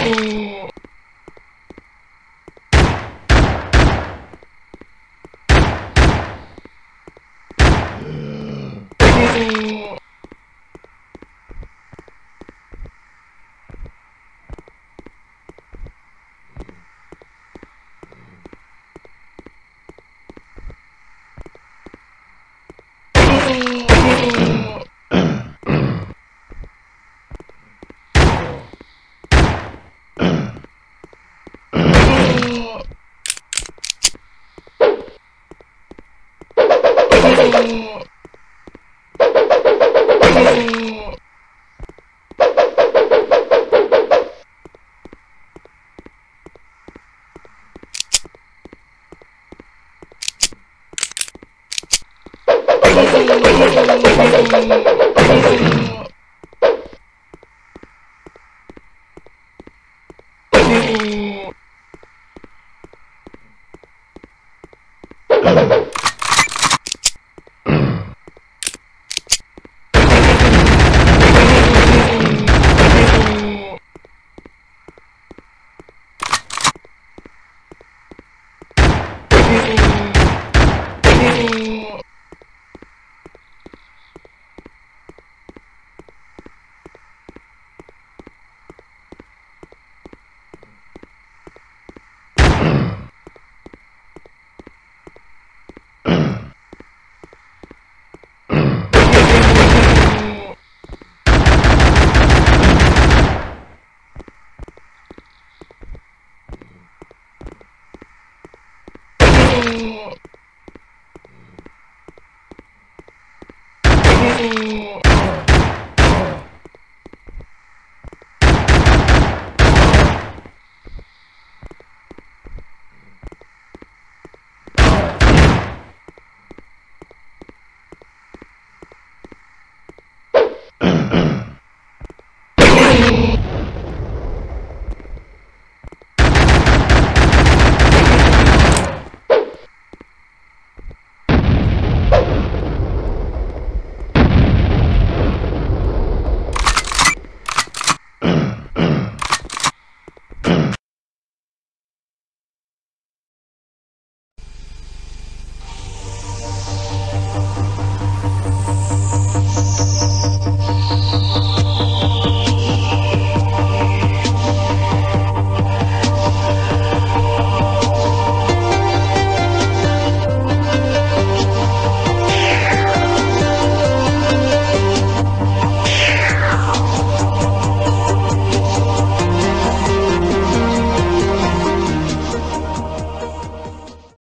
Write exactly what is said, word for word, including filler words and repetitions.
Thank you.